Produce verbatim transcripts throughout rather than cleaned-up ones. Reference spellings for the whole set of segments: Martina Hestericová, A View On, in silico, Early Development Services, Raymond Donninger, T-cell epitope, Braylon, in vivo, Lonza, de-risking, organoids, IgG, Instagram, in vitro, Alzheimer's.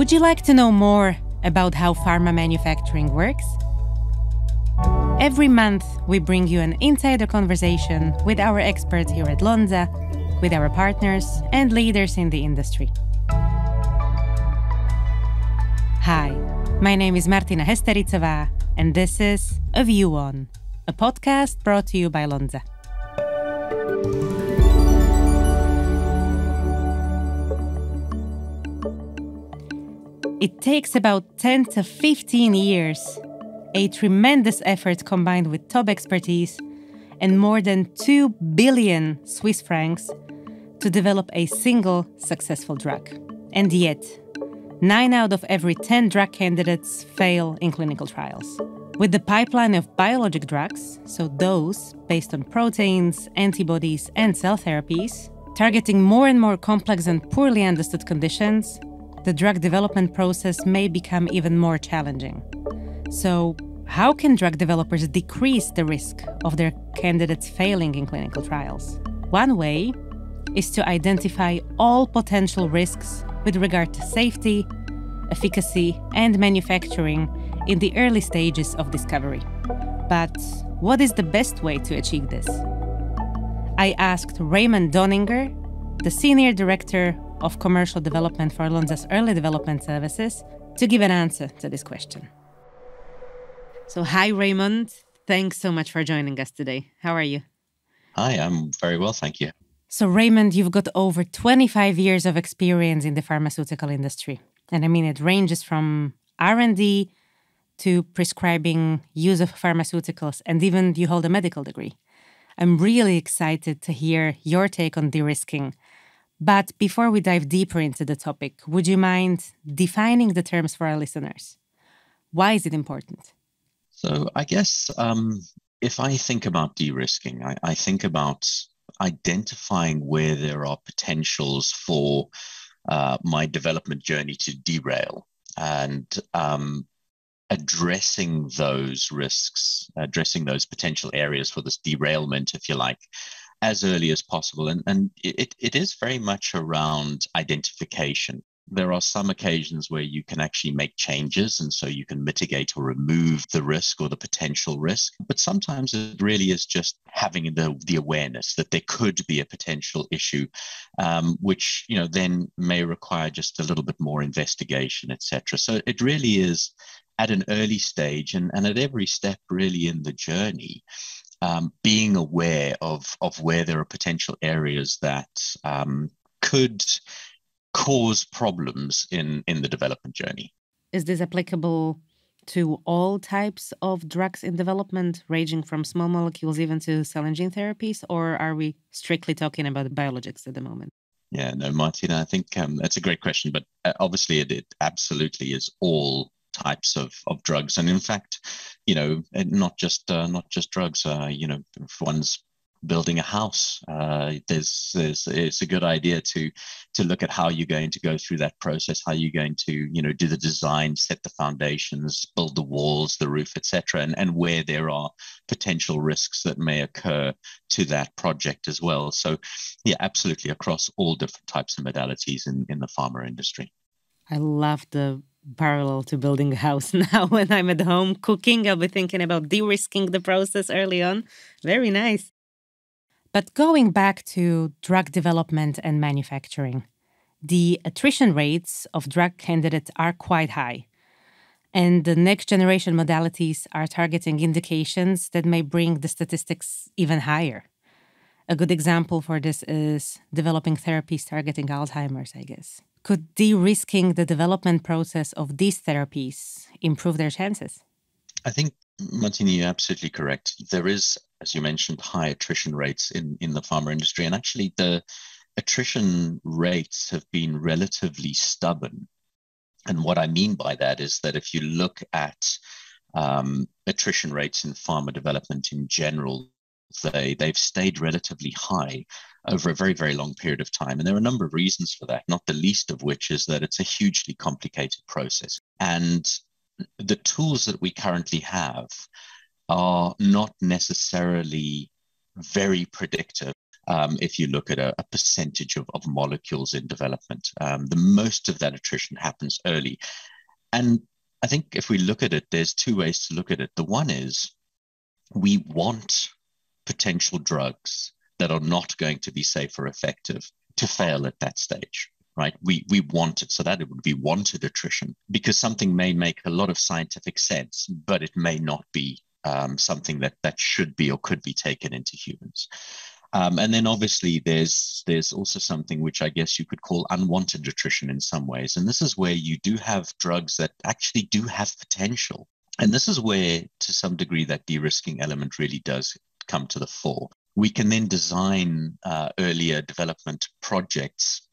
Would you like to know more about how pharma manufacturing works? Every month, we bring you an insider conversation with our experts here at Lonza, with our partners and leaders in the industry. Hi, my name is Martina Hestericová, and this is A View On, a podcast brought to you by Lonza. It takes about ten to fifteen years, a tremendous effort combined with top expertise, and more than two billion Swiss francs to develop a single successful drug. And yet, nine out of every ten drug candidates fail in clinical trials. With the pipeline of biologic drugs, so those based on proteins, antibodies, and cell therapies, targeting more and more complex and poorly understood conditions, the drug development process may become even more challenging. So, how can drug developers decrease the risk of their candidates failing in clinical trials? One way is to identify all potential risks with regard to safety, efficacy, and manufacturing in the early stages of discovery. But what is the best way to achieve this? I asked Raymond Donninger, the Senior Director of Commercial Development for Lonza's Early Development Services, to give an answer to this question. So hi, Raymond. Thanks so much for joining us today. How are you? Hi, I'm very well, thank you. So Raymond, you've got over twenty-five years of experience in the pharmaceutical industry. And I mean, it ranges from R and D to prescribing, use of pharmaceuticals, and even you hold a medical degree. I'm really excited to hear your take on de-risking. But before we dive deeper into the topic, would you mind defining the terms for our listeners? Why is it important? So I guess um, if I think about de-risking, I, I think about identifying where there are potentials for uh, my development journey to derail and um, addressing those risks, addressing those potential areas for this derailment, if you like, as early as possible. And, and it, it is very much around identification. There are some occasions where you can actually make changes, and so you can mitigate or remove the risk or the potential risk. But sometimes it really is just having the, the awareness that there could be a potential issue, um, which you know then may require just a little bit more investigation, et cetera. So it really is at an early stage and, and at every step really in the journey, um, being aware of, of where there are potential areas that um, could cause problems in, in the development journey. Is this applicable to all types of drugs in development, ranging from small molecules even to cell and gene therapies, or are we strictly talking about biologics at the moment? Yeah, no, Martina, I think um, that's a great question, but obviously it, it absolutely is all types of, of drugs. And in fact, you know, not just, uh, not just drugs, uh, you know, if one's building a house, uh, there's, there's, it's a good idea to to look at how you're going to go through that process, how you're going to, you know, do the design, set the foundations, build the walls, the roof, et cetera, and and where there are potential risks that may occur to that project as well. So, yeah, absolutely across all different types of modalities in in the pharma industry. I love the parallel to building a house. Now, when I'm at home cooking, I'll be thinking about de-risking the process early on. Very nice. But going back to drug development and manufacturing, the attrition rates of drug candidates are quite high, and the next generation modalities are targeting indications that may bring the statistics even higher. A good example for this is developing therapies targeting Alzheimer's, I guess. Could de-risking the development process of these therapies improve their chances? I think, Martina, you're absolutely correct. There is, as you mentioned, high attrition rates in, in the pharma industry. And actually, the attrition rates have been relatively stubborn. And what I mean by that is that if you look at um, attrition rates in pharma development in general, they, they've stayed relatively high over a very, very long period of time. And there are a number of reasons for that, not the least of which is that it's a hugely complicated process. And the tools that we currently have are not necessarily very predictive. um, if you look at a, a percentage of, of molecules in development. Um, the most of that attrition happens early. And I think if we look at it, there's two ways to look at it. The one is we want potential drugs that are not going to be safe or effective to fail at that stage, right? We we want it. So that it would be wanted attrition, because something may make a lot of scientific sense, but it may not be um, something that, that should be or could be taken into humans. Um, and then obviously there's there's also something which I guess you could call unwanted attrition in some ways. And this is where you do have drugs that actually do have potential. And this is where, to some degree, that de-risking element really does come to the fore. We can then design uh, earlier development projects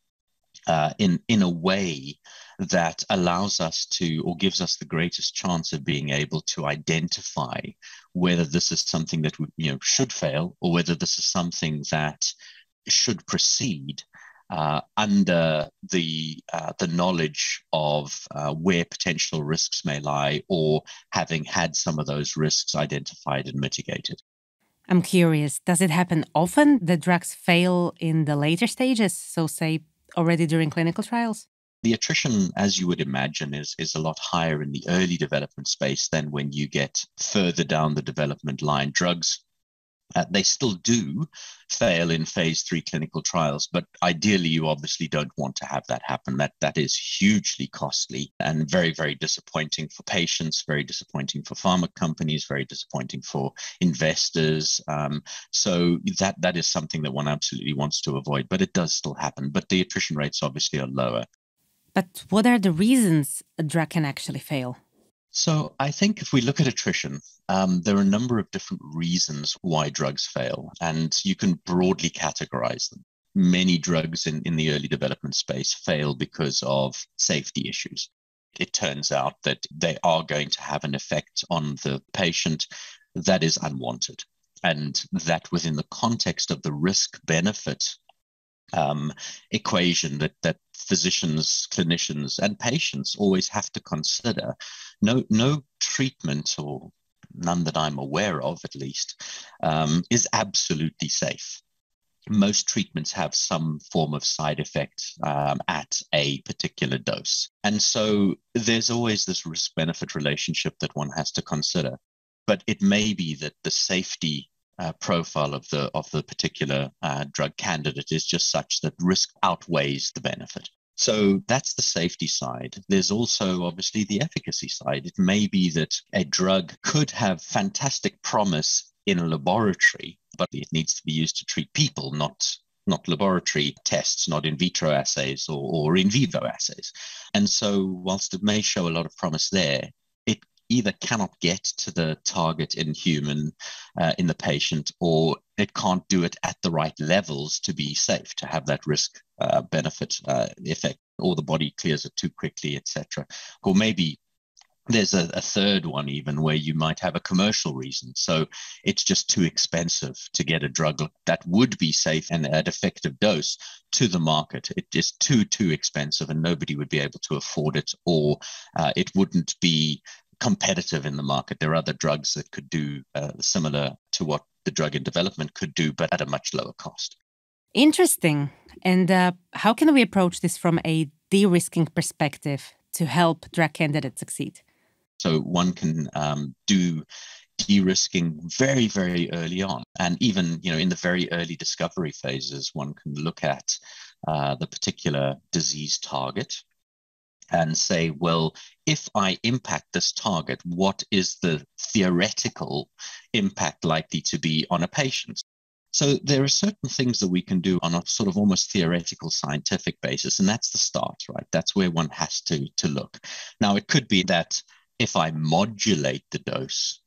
uh, in, in a way that allows us to, or gives us the greatest chance of being able to identify whether this is something that we, you know, should fail, or whether this is something that should proceed uh, under the, uh, the knowledge of uh, where potential risks may lie, or having had some of those risks identified and mitigated. I'm curious, does it happen often that drugs fail in the later stages, so say already during clinical trials? The attrition, as you would imagine, is, is a lot higher in the early development space than when you get further down the development line. Drugs, uh, they still do fail in phase three clinical trials, but ideally you obviously don't want to have that happen. That, that is hugely costly and very, very disappointing for patients, very disappointing for pharma companies, very disappointing for investors. Um, so that, that is something that one absolutely wants to avoid, but it does still happen. But the attrition rates obviously are lower. But what are the reasons a drug can actually fail? So I think if we look at attrition, um, there are a number of different reasons why drugs fail, and you can broadly categorize them. Many drugs in, in the early development space fail because of safety issues. It turns out that they are going to have an effect on the patient that is unwanted, and that within the context of the risk-benefit um, equation that, that physicians, clinicians, and patients always have to consider. No, no treatment, or none that I'm aware of at least, um, is absolutely safe. Most treatments have some form of side effect um, at a particular dose. And so there's always this risk-benefit relationship that one has to consider. But it may be that the safety Uh, profile of the of the particular uh, drug candidate is just such that risk outweighs the benefit. So that's the safety side. There's also obviously the efficacy side. It may be that a drug could have fantastic promise in a laboratory, but it needs to be used to treat people, not not laboratory tests, not in vitro assays or, or in vivo assays. And so whilst it may show a lot of promise there, it either cannot get to the target in human, uh, in the patient, or it can't do it at the right levels to be safe, to have that risk uh, benefit uh, effect, or the body clears it too quickly, et cetera. Or maybe there's a, a third one even where you might have a commercial reason. So it's just too expensive to get a drug that would be safe and at effective dose to the market. It is too, too expensive and nobody would be able to afford it, or uh, it wouldn't be competitive in the market. There are other drugs that could do uh, similar to what the drug in development could do, but at a much lower cost. Interesting. And uh, how can we approach this from a de-risking perspective to help drug candidates succeed? So one can um, do de-risking very, very early on. And even, you know, in the very early discovery phases, one can look at uh, the particular disease target and say, well, if I impact this target, what is the theoretical impact likely to be on a patient? So there are certain things that we can do on a sort of almost theoretical scientific basis, and that's the start, right? That's where one has to, to look. Now, it could be that if I modulate the dose,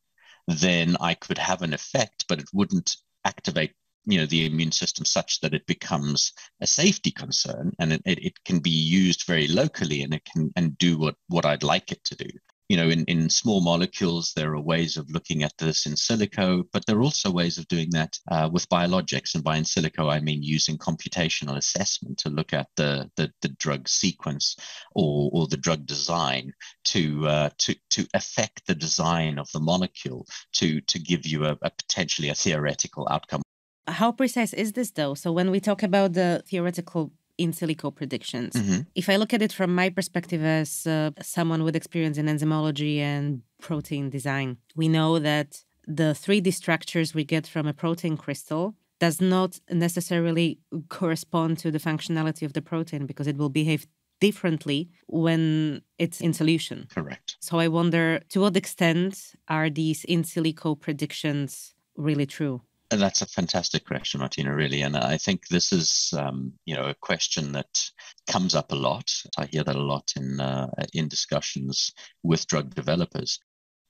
then I could have an effect, but it wouldn't activate, you know, the immune system such that it becomes a safety concern, and it, it, it can be used very locally, and it can and do what, what I'd like it to do. You know, in, in small molecules, there are ways of looking at this in silico, but there are also ways of doing that uh, with biologics. And by in silico, I mean using computational assessment to look at the the, the drug sequence or, or the drug design to uh, to to affect the design of the molecule to to give you a, a potentially a theoretical outcome. How precise is this, though? So when we talk about the theoretical in silico predictions, mm-hmm. if I look at it from my perspective as uh, someone with experience in enzymology and protein design, we know that the three D structures we get from a protein crystal does not necessarily correspond to the functionality of the protein because it will behave differently when it's in solution. Correct. So I wonder, to what extent are these in silico predictions really true? And that's a fantastic question, Martina, really. And I think this is, um, you know, a question that comes up a lot. I hear that a lot in uh, in discussions with drug developers.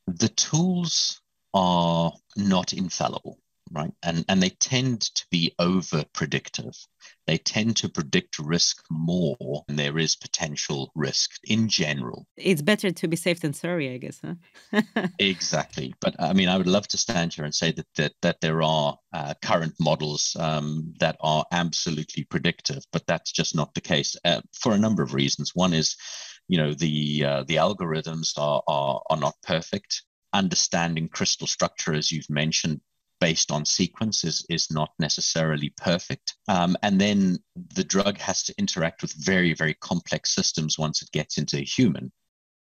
The tools are not infallible, right? And, and they tend to be over-predictive. They tend to predict risk more than there is potential risk in general. It's better to be safe than sorry, I guess, huh? Exactly. But I mean, I would love to stand here and say that that, that there are uh, current models um, that are absolutely predictive, but that's just not the case uh, for a number of reasons. One is, you know, the uh, the algorithms are, are are not perfect. Understanding crystal structure, as you've mentioned, based on sequences is not necessarily perfect. Um, and then the drug has to interact with very, very complex systems once it gets into a human.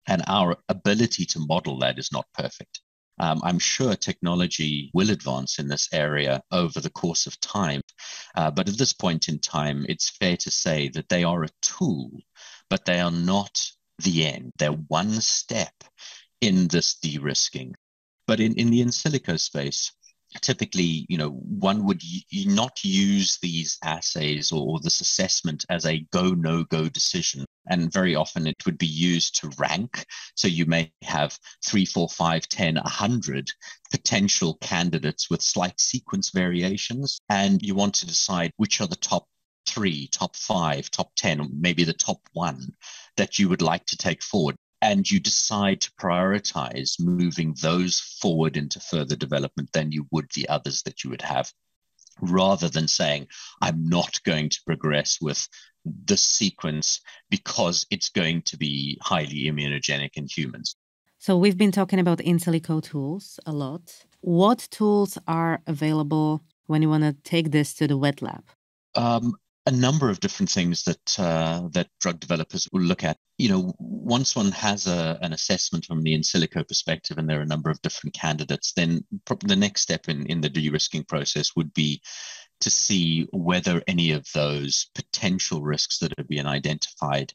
And our ability to model that is not perfect. Um, I'm sure technology will advance in this area over the course of time. Uh, but at this point in time, it's fair to say that they are a tool, but they are not the end. They're one step in this de-risking. But in, in the in silico space, typically, you know, one would y- not use these assays or this assessment as a go, no go decision. And very often it would be used to rank. So you may have three, four, five, ten, a hundred potential candidates with slight sequence variations. And you want to decide which are the top three, top five, top ten, maybe the top one that you would like to take forward. And you decide to prioritize moving those forward into further development than you would the others that you would have, rather than saying, I'm not going to progress with this sequence because it's going to be highly immunogenic in humans. So we've been talking about in silico tools a lot. What tools are available when you want to take this to the wet lab? Um, A number of different things that uh, that drug developers will look at. You know, once one has a, an assessment from the in silico perspective, and there are a number of different candidates, then probably the next step in, in the de-risking process would be to see whether any of those potential risks that have been identified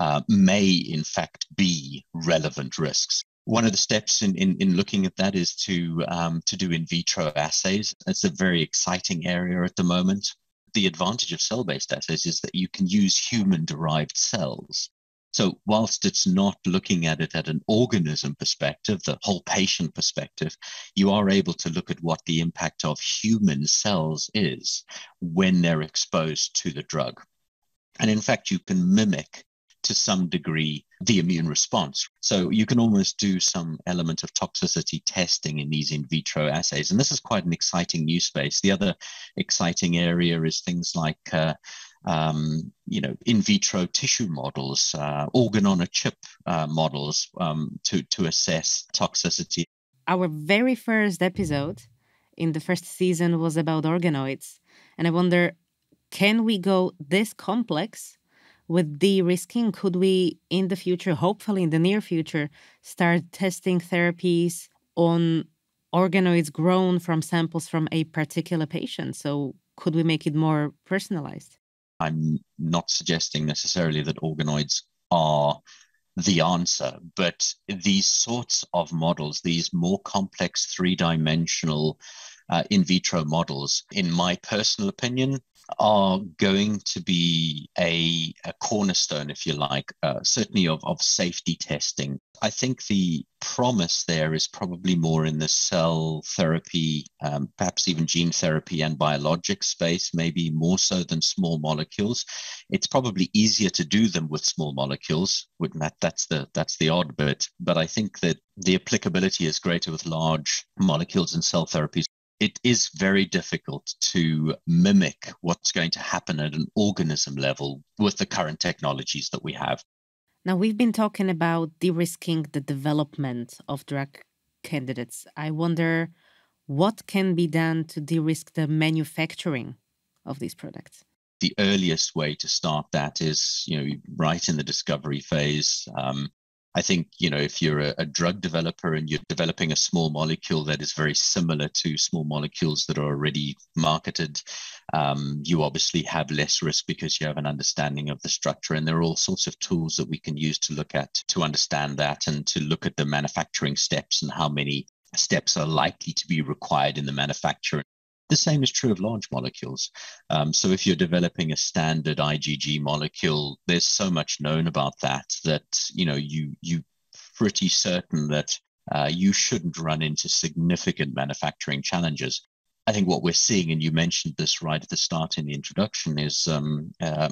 uh, may in fact be relevant risks. One of the steps in, in, in looking at that is to um, to do in vitro assays. It's a very exciting area at the moment. The advantage of cell-based assays is that you can use human-derived cells. So whilst it's not looking at it at an organism perspective, the whole patient perspective, you are able to look at what the impact of human cells is when they're exposed to the drug. And in fact, you can mimic to some degree the immune response. So you can almost do some element of toxicity testing in these in vitro assays. And this is quite an exciting new space. The other exciting area is things like, uh, um, you know, in vitro tissue models, uh, organ on a chip uh, models um, to, to assess toxicity. Our very first episode in the first season was about organoids. And I wonder, can we go this complex with de-risking? Could we in the future, hopefully in the near future, start testing therapies on organoids grown from samples from a particular patient? So could we make it more personalized? I'm not suggesting necessarily that organoids are the answer, but these sorts of models, these more complex three-dimensional uh, in vitro models, in my personal opinion, are going to be a, a cornerstone, if you like, uh, certainly of, of safety testing. I think the promise there is probably more in the cell therapy, um, perhaps even gene therapy and biologic space, maybe more so than small molecules. It's probably easier to do them with small molecules. That, that's the that's the odd bit. But I think that the applicability is greater with large molecules and cell therapies. It is very difficult to mimic what's going to happen at an organism level with the current technologies that we have. Now, we've been talking about de-risking the development of drug candidates. I wonder, what can be done to de-risk the manufacturing of these products? The earliest way to start that is, you know, right in the discovery phase. Um, I think, you know, if you're a, a drug developer and you're developing a small molecule that is very similar to small molecules that are already marketed, um, you obviously have less risk because you have an understanding of the structure. And there are all sorts of tools that we can use to look at, to understand that and to look at the manufacturing steps and how many steps are likely to be required in the manufacture. The same is true of large molecules. Um, so if you're developing a standard IgG molecule, there's so much known about that that, you know, you, you're pretty certain that uh, you shouldn't run into significant manufacturing challenges. I think what we're seeing, and you mentioned this right at the start in the introduction, is um, uh,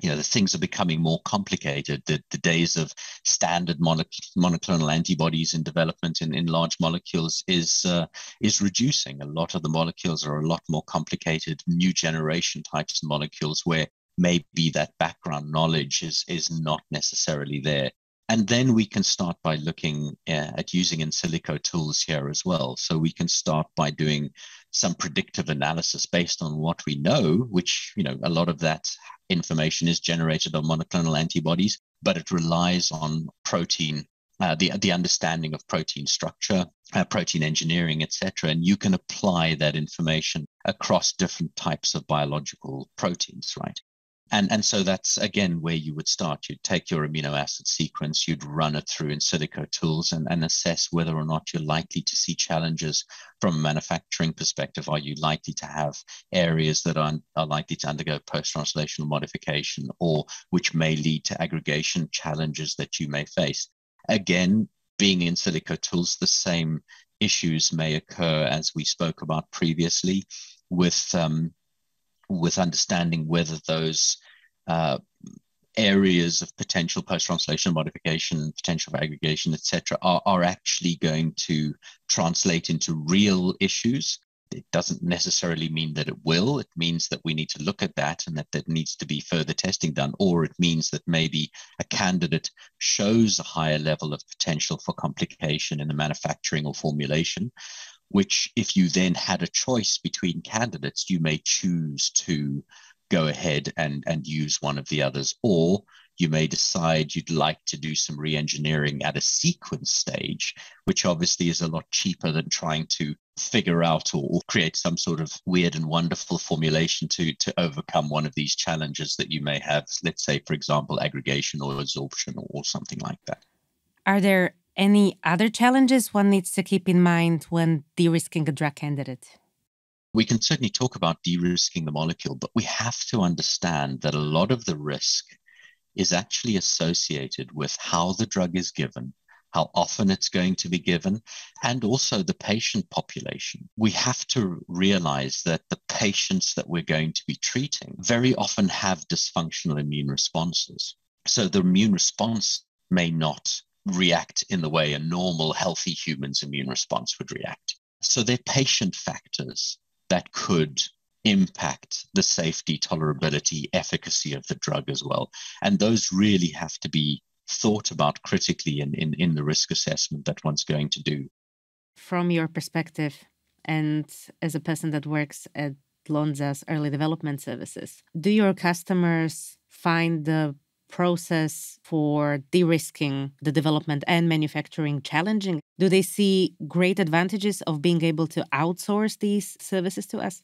you know, the things are becoming more complicated. The, the days of standard monoclonal antibodies in development in, in large molecules is uh, is reducing. A lot of the molecules are a lot more complicated, new generation types of molecules where maybe that background knowledge is, is not necessarily there. And then we can start by looking at using in silico tools here as well. So we can start by doing some predictive analysis based on what we know, which, you know, a lot of that information is generated on monoclonal antibodies, but it relies on protein, uh, the, the understanding of protein structure, uh, protein engineering, et cetera. And you can apply that information across different types of biological proteins, right? And, and so that's, again, where you would start. You'd take your amino acid sequence, you'd run it through in silico tools and, and assess whether or not you're likely to see challenges from a manufacturing perspective. Are you likely to have areas that are, are likely to undergo post-translational modification or which may lead to aggregation challenges that you may face? Again, being in silico tools, the same issues may occur as we spoke about previously with... Um, with understanding whether those uh, areas of potential post-translational modification, potential for aggregation, et cetera, are, are actually going to translate into real issues. It doesn't necessarily mean that it will. It means that we need to look at that and that there needs to be further testing done, or it means that maybe a candidate shows a higher level of potential for complication in the manufacturing or formulation, which if you then had a choice between candidates, you may choose to go ahead and, and use one of the others, or you may decide you'd like to do some re-engineering at a sequence stage, which obviously is a lot cheaper than trying to figure out or, or create some sort of weird and wonderful formulation to, to overcome one of these challenges that you may have, let's say, for example, aggregation or adsorption or, or something like that. Are there any other challenges one needs to keep in mind when de-risking a drug candidate? We can certainly talk about de-risking the molecule, but we have to understand that a lot of the risk is actually associated with how the drug is given, how often it's going to be given, and also the patient population. We have to realize that the patients that we're going to be treating very often have dysfunctional immune responses. So the immune response may not react in the way a normal, healthy human's immune response would react. So they're patient factors that could impact the safety, tolerability, efficacy of the drug as well. And those really have to be thought about critically in, in, in the risk assessment that one's going to do. From your perspective, and as a person that works at Lonza's early development services, do your customers find the process for de-risking the development and manufacturing challenging? Do they see great advantages of being able to outsource these services to us?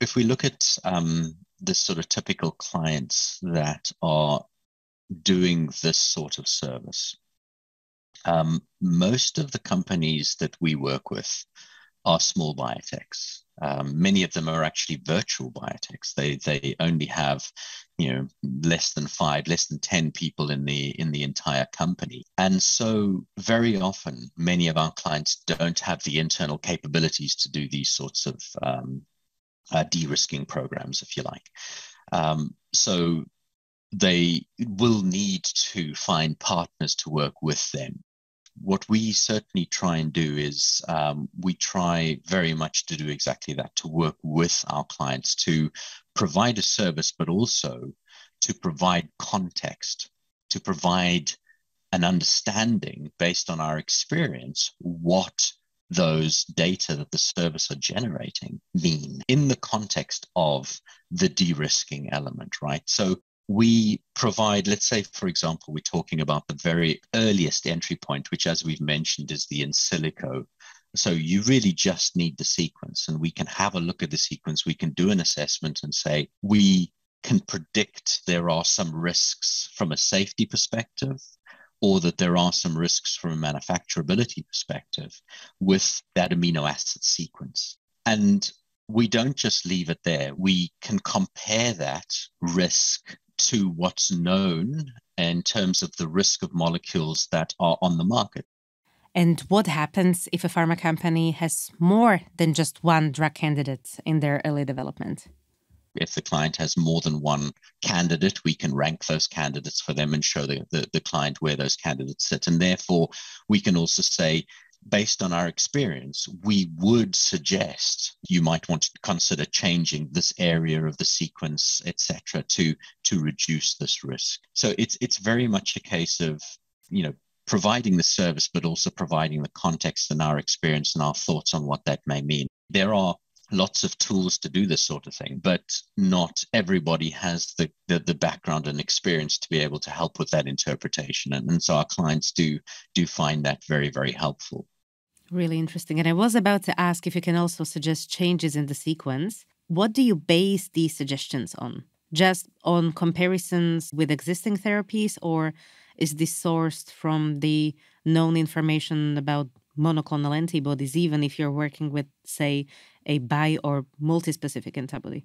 If we look at um, the sort of typical clients that are doing this sort of service, um, most of the companies that we work with are small biotechs. Um, many of them are actually virtual biotechs. They they only have, you know, less than five, less than ten people in the in the entire company. And so very often, many of our clients don't have the internal capabilities to do these sorts of um, uh, de-risking programs, if you like. Um, so they will need to find partners to work with them. What we certainly try and do is um, we try very much to do exactly that, to work with our clients to provide a service, but also to provide context, to provide an understanding based on our experience, what those data that the service are generating mean in the context of the de-risking element, right? So we provide, let's say, for example, we're talking about the very earliest entry point, which, as we've mentioned, is the in silico. So you really just need the sequence, and we can have a look at the sequence. We can do an assessment and say, we can predict there are some risks from a safety perspective, or that there are some risks from a manufacturability perspective with that amino acid sequence. And we don't just leave it there. We can compare that risk to what's known in terms of the risk of molecules that are on the market. And what happens if a pharma company has more than just one drug candidate in their early development? If the client has more than one candidate, we can rank those candidates for them and show the, the, the client where those candidates sit. And therefore, we can also say, based on our experience, we would suggest you might want to consider changing this area of the sequence, et cetera, to, to reduce this risk. So it's it's very much a case of, you know, providing the service, but also providing the context and our experience and our thoughts on what that may mean. There are lots of tools to do this sort of thing, but not everybody has the, the, the background and experience to be able to help with that interpretation. And, and so our clients do, do find that very, very helpful. Really interesting. And I was about to ask if you can also suggest changes in the sequence. What do you base these suggestions on? Just on comparisons with existing therapies, or is this sourced from the known information about monoclonal antibodies, even if you're working with, say, a bi- or multispecific antibody?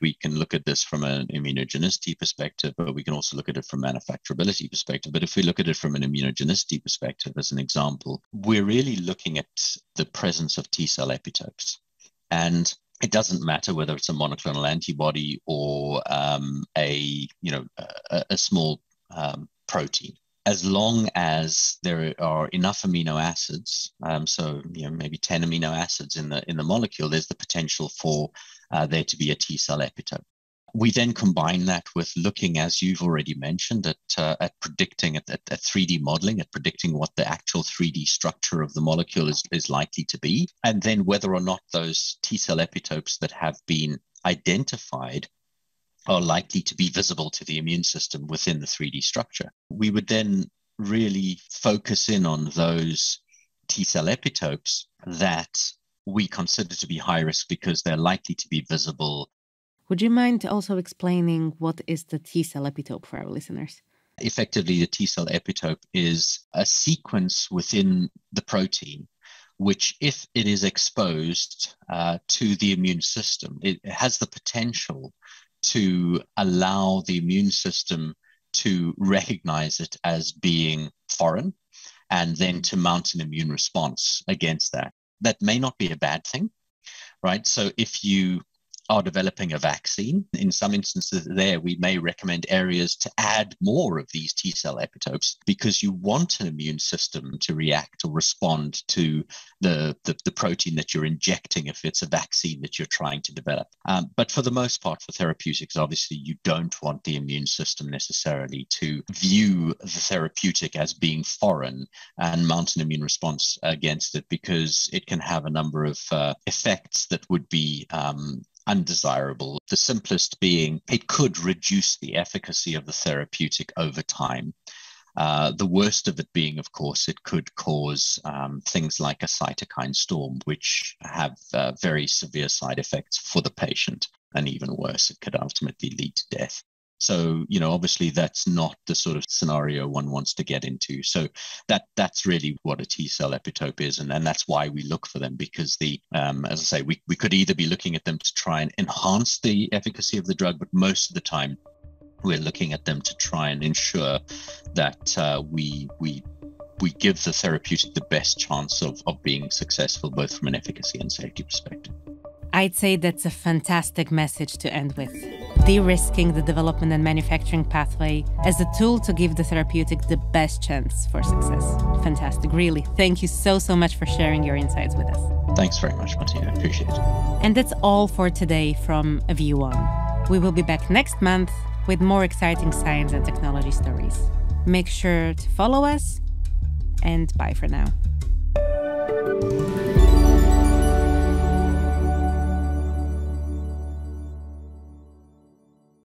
We can look at this from an immunogenicity perspective, but we can also look at it from a manufacturability perspective. But if we look at it from an immunogenicity perspective, as an example, we're really looking at the presence of T-cell epitopes. And it doesn't matter whether it's a monoclonal antibody or um, a, you know, a, a small um, protein. As long as there are enough amino acids, um, so you know, maybe ten amino acids in the in the molecule, there's the potential for uh, there to be a T-cell epitope. We then combine that with looking, as you've already mentioned, at uh, at predicting, at, at, at three D modeling, at predicting what the actual three D structure of the molecule is, is likely to be, and then whether or not those T-cell epitopes that have been identified are likely to be visible to the immune system within the three D structure. We would then really focus in on those T-cell epitopes that we consider to be high risk because they're likely to be visible. Would you mind also explaining what is the T-cell epitope for our listeners? Effectively, the T-cell epitope is a sequence within the protein which, if it is exposed uh, to the immune system, it has the potential to allow the immune system to recognize it as being foreign and then to mount an immune response against that. That may not be a bad thing, right? So if you are developing a vaccine, in some instances there, we may recommend areas to add more of these T-cell epitopes because you want an immune system to react or respond to the, the, the protein that you're injecting if it's a vaccine that you're trying to develop. Um, but for the most part, for therapeutics, obviously, you don't want the immune system necessarily to view the therapeutic as being foreign and mount an immune response against it because it can have a number of uh, effects that would be um, undesirable. The simplest being it could reduce the efficacy of the therapeutic over time. Uh, the worst of it being, of course, it could cause um, things like a cytokine storm, which have uh, very severe side effects for the patient. And even worse, it could ultimately lead to death. So, you know, obviously that's not the sort of scenario one wants to get into. So that that's really what a T-cell epitope is. And, and that's why we look for them, because the, um, as I say, we, we could either be looking at them to try and enhance the efficacy of the drug, but most of the time we're looking at them to try and ensure that uh, we, we, we give the therapeutic the best chance of, of being successful, both from an efficacy and safety perspective. I'd say that's a fantastic message to end with. De-risking the development and manufacturing pathway as a tool to give the therapeutic the best chance for success. Fantastic, really. Thank you so, so much for sharing your insights with us. Thanks very much, Martina. I appreciate it. And that's all for today from A View On. We will be back next month with more exciting science and technology stories. Make sure to follow us, and bye for now.